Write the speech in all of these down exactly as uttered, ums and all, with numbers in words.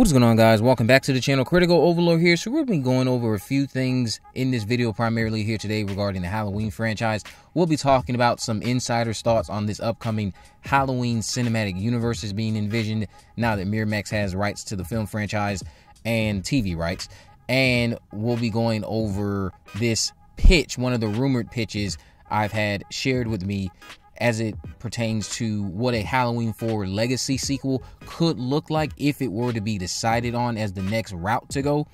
What is going on, guys? Welcome back to the channel. Critical Overlord here. So we're going to be going over a few things in this video, primarily here today regarding the Halloween franchise. We'll be talking about some insider's thoughts on this upcoming Halloween cinematic universe is being envisioned now that Miramax has rights to the film franchise and T V rights. And we'll be going over this pitch, one of the rumored pitches I've had shared with me as it pertains to what a Halloween four legacy sequel could look like if it were to be decided on as the next route to go.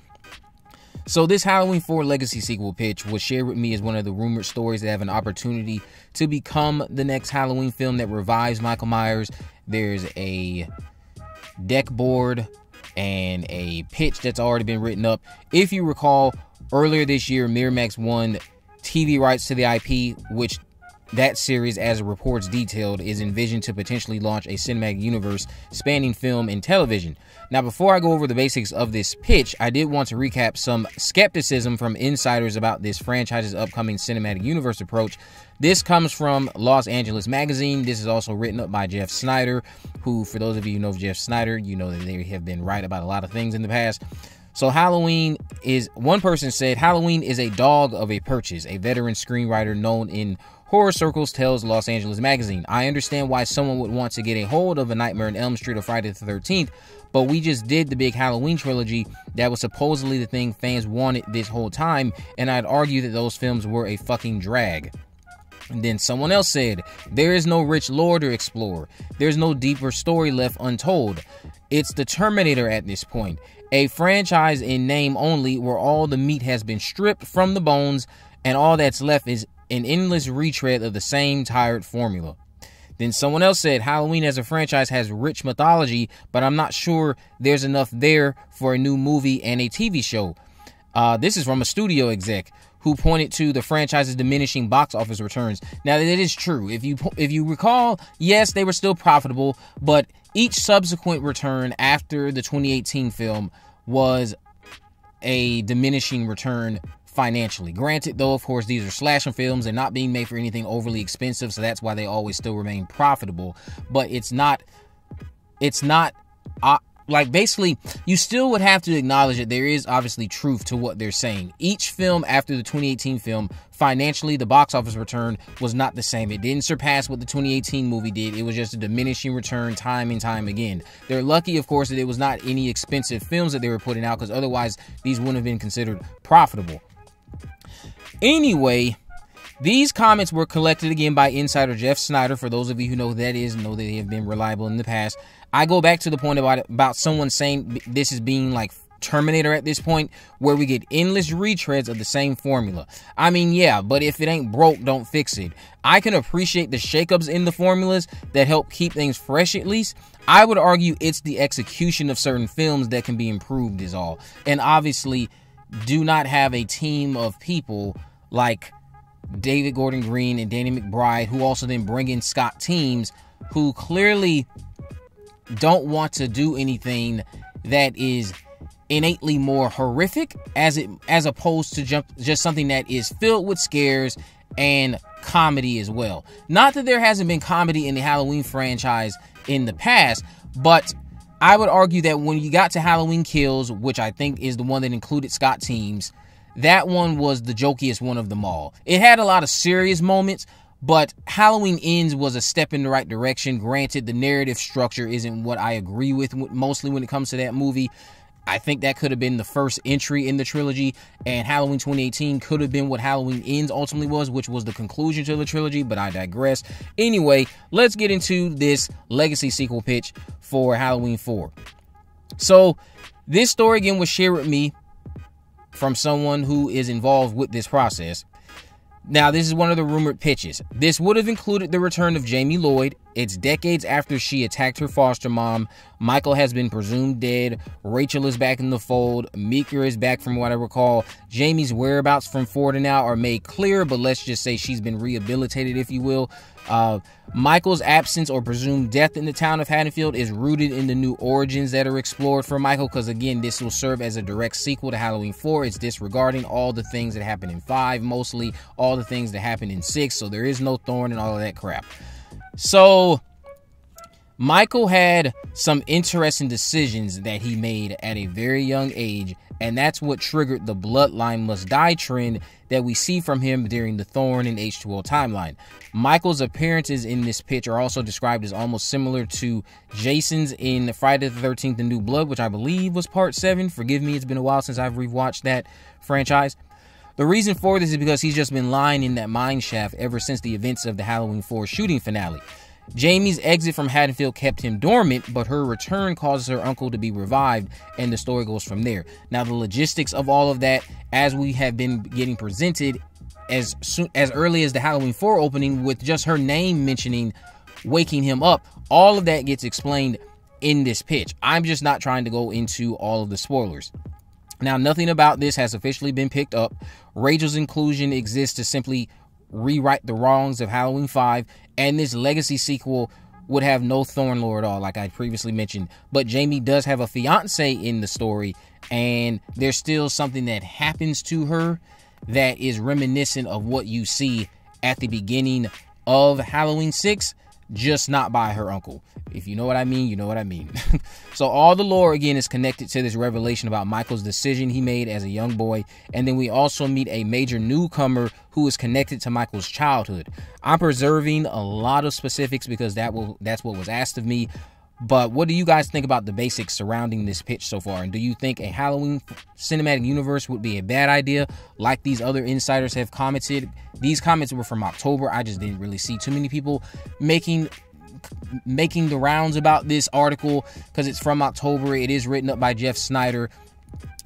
So this Halloween four legacy sequel pitch was shared with me as one of the rumored stories that have an opportunity to become the next Halloween film that revives Michael Myers. There's a deck board and a pitch that's already been written up. If you recall, earlier this year, Miramax won T V rights to the I P, which that series, as reports detailed, is envisioned to potentially launch a cinematic universe spanning film and television. Now, before I go over the basics of this pitch, I did want to recap some skepticism from insiders about this franchise's upcoming cinematic universe approach. This comes from Los Angeles Magazine. This is also written up by Jeff Snyder, who, for those of you who know Jeff Snyder, you know that they have been right about a lot of things in the past. So Halloween is, one person said, Halloween is a dog of a purchase. A veteran screenwriter known in horror circles tells Los Angeles Magazine, I understand why someone would want to get a hold of A Nightmare on Elm Street or Friday the thirteenth, but we just did the big Halloween trilogy that was supposedly the thing fans wanted this whole time, and I'd argue that those films were a fucking drag. And then someone else said, there is no rich lore to explore. There's no deeper story left untold. It's the Terminator at this point, a franchise in name only where all the meat has been stripped from the bones and all that's left is an endless retread of the same tired formula. Then someone else said, Halloween as a franchise has rich mythology, but I'm not sure there's enough there for a new movie and a T V show. Uh, this is from a studio exec who pointed to the franchise's diminishing box office returns. Now, that is true. If you if you recall, yes, they were still profitable, but each subsequent return after the twenty eighteen film was a diminishing return financially. Granted, though, of course, these are slasher films. They're not being made for anything overly expensive, so that's why they always still remain profitable. But it's not, it's not, uh, like, basically, you still would have to acknowledge that there is obviously truth to what they're saying. Each film after the twenty eighteen film, financially, the box office return was not the same. It didn't surpass what the twenty eighteen movie did. It was just a diminishing return time and time again. They're lucky, of course, that it was not any expensive films that they were putting out, because otherwise, these wouldn't have been considered profitable. Anyway, these comments were collected again by insider Jeff Snyder. For those of you who know who that is, know that they have been reliable in the past. I go back to the point about, about someone saying this is being like Terminator at this point, where we get endless retreads of the same formula. I mean, yeah, but if it ain't broke, don't fix it. I can appreciate the shakeups in the formulas that help keep things fresh, at least. I would argue it's the execution of certain films that can be improved is all. And obviously, do not have a team of people like David Gordon Green and Danny McBride, who also then bring in Scott Teems, who clearly don't want to do anything that is innately more horrific, as it as opposed to jump, just something that is filled with scares and comedy as well. Not that there hasn't been comedy in the Halloween franchise in the past, but I would argue that when you got to Halloween Kills, which I think is the one that included Scott Teems, that one was the jokiest one of them all. It had a lot of serious moments, but Halloween Ends was a step in the right direction. Granted, the narrative structure isn't what I agree with mostly when it comes to that movie. I think that could have been the first entry in the trilogy, and Halloween twenty eighteen could have been what Halloween Ends ultimately was, which was the conclusion to the trilogy, but I digress. Anyway, let's get into this legacy sequel pitch for Halloween four. So this story again was shared with me from someone who is involved with this process. Now, this is one of the rumored pitches. This would have included the return of Jamie Lloyd. It's decades after she attacked her foster mom. Michael has been presumed dead. Rachel is back in the fold. Meeker is back, from what I recall. Jamie's whereabouts from four to now are made clear, but let's just say she's been rehabilitated, if you will. Uh, Michael's absence or presumed death in the town of Haddonfield is rooted in the new origins that are explored for Michael, because, again, this will serve as a direct sequel to Halloween four. It's disregarding all the things that happened in five, mostly all the things that happened in six, so there is no thorn and all of that crap. So Michael had some interesting decisions that he made at a very young age, and that's what triggered the bloodline must die trend that we see from him during the Thorn and H two O timeline. Michael's appearances in this pitch are also described as almost similar to Jason's in Friday the thirteenth, The New Blood, which I believe was part seven. Forgive me, it's been a while since I've rewatched that franchise. The reason for this is because he's just been lying in that mine shaft ever since the events of the Halloween four shooting finale. Jamie's exit from Haddonfield kept him dormant, but her return causes her uncle to be revived, and the story goes from there. Now, the logistics of all of that, as we have been getting presented as soon as early as the Halloween four opening, with just her name mentioning waking him up, all of that gets explained in this pitch. I'm just not trying to go into all of the spoilers. Now, nothing about this has officially been picked up. Rachel's inclusion exists to simply rewrite the wrongs of Halloween five, and this legacy sequel would have no Thorn Lord at all, like I previously mentioned. But Jamie does have a fiance in the story, and there's still something that happens to her that is reminiscent of what you see at the beginning of Halloween six, just not by her uncle. If you know what I mean, you know what I mean. So all the lore, again, is connected to this revelation about Michael's decision he made as a young boy. And then we also meet a major newcomer who is connected to Michael's childhood. I'm preserving a lot of specifics because that will that's what was asked of me. But what do you guys think about the basics surrounding this pitch so far? And do you think a Halloween cinematic universe would be a bad idea, like these other insiders have commented? These comments were from October. I just didn't really see too many people making making the rounds about this article because it's from October. It is written up by Jeff Snyder.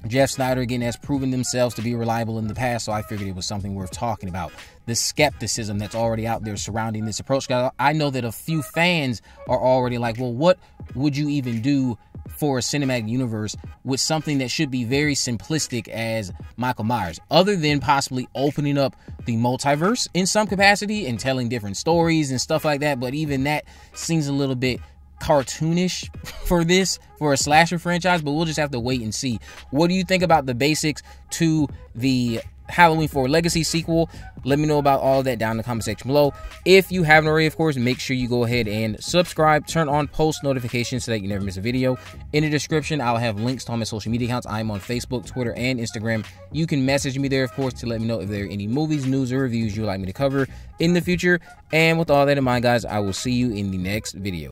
Jeff Snyder, again, has proven themselves to be reliable in the past, so I figured it was something worth talking about. The skepticism that's already out there surrounding this approach. I know that a few fans are already like, well, what would you even do for a cinematic universe with something that should be very simplistic as Michael Myers, other than possibly opening up the multiverse in some capacity and telling different stories and stuff like that? But even that seems a little bit cartoonish for this, for a slasher franchise, but we'll just have to wait and see. What do you think about the basics to the Halloween four legacy sequel? Let me know about all of that down in the comment section below. If you haven't already, of course, make sure you go ahead and subscribe, turn on post notifications so that you never miss a video. In the description, I'll have links to all my social media accounts. I'm on Facebook, Twitter, and Instagram. You can message me there, of course, to let me know if there are any movies, news, or reviews you'd like me to cover in the future. And with all that in mind, guys, I will see you in the next video.